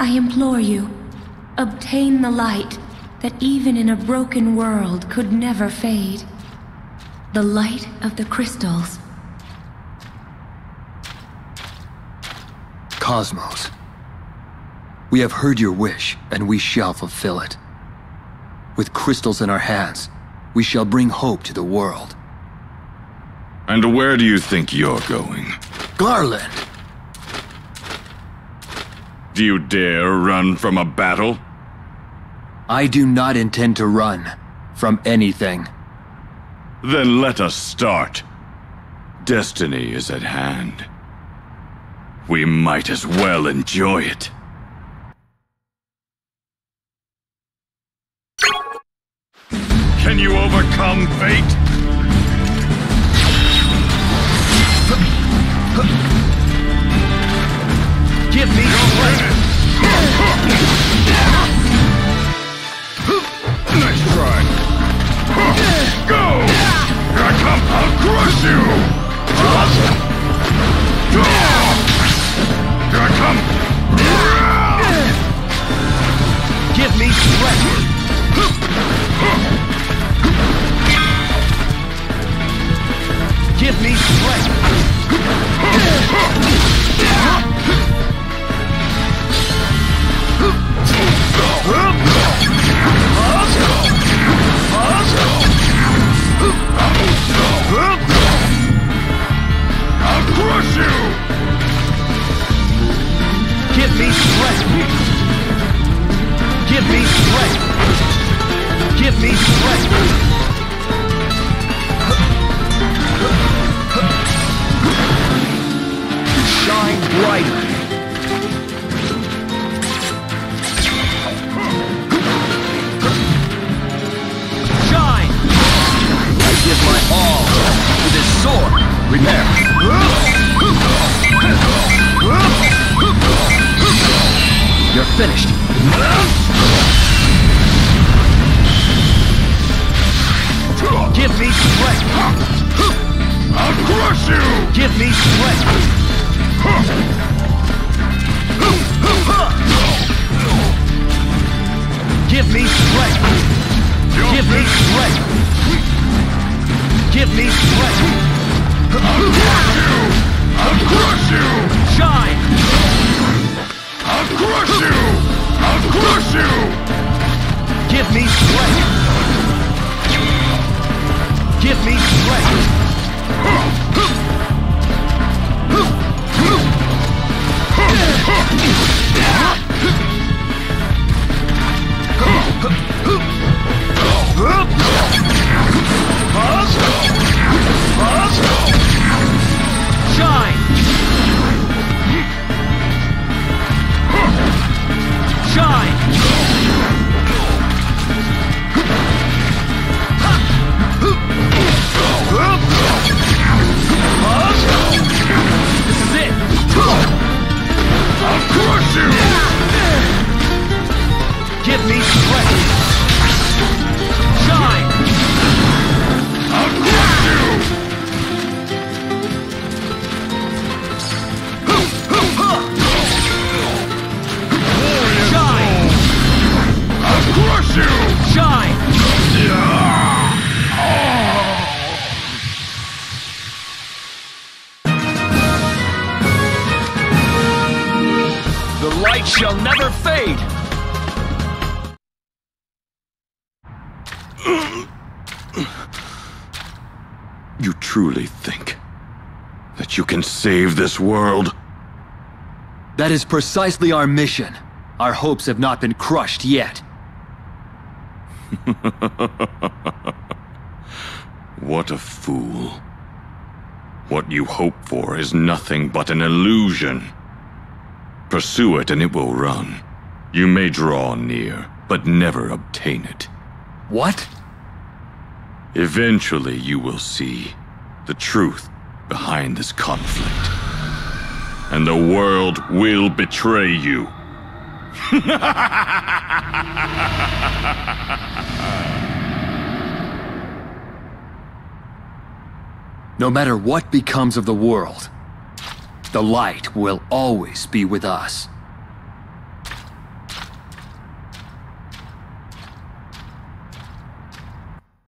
I implore you, obtain the light that even in a broken world could never fade. The light of the crystals. Cosmos, we have heard your wish, and we shall fulfill it. With crystals in our hands, we shall bring hope to the world. And where do you think you're going? Garland! Do you dare run from a battle? I do not intend to run from anything. Then let us start. Destiny is at hand. We might as well enjoy it. Can you overcome fate? Give me your limit! Nice try! Go! Here I come! I'll crush you! Here I come! Give me strength! Give me strength! I'll crush you! Give me strength! Give me strength! Give me strength! Shine brighter! Give my all to this sword. Repair. You're finished. Give me strength. I'll crush you. Give me strength. Give me strength. Give me strength. Give me strength! I'll crush you! I'll crush you! Shine! I'll crush you! I'll crush you! Give me strength! Give me strength! Shine! Shine! This is it! I'll crush you! Give me strength! Shine! I'll crush you! Shine! I'll crush you! Shine! The light shall never fade! You truly think that you can save this world? That is precisely our mission. Our hopes have not been crushed yet. What a fool. What you hope for is nothing but an illusion. Pursue it and it will run. You may draw near, but never obtain it. What? Eventually, you will see the truth behind this conflict. And the world will betray you. No matter what becomes of the world, the light will always be with us.